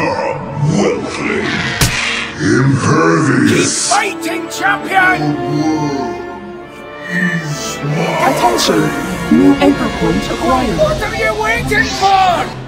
become wealthy, impervious. Fighting champion! Attention! New anchor point acquired. What are you waiting for?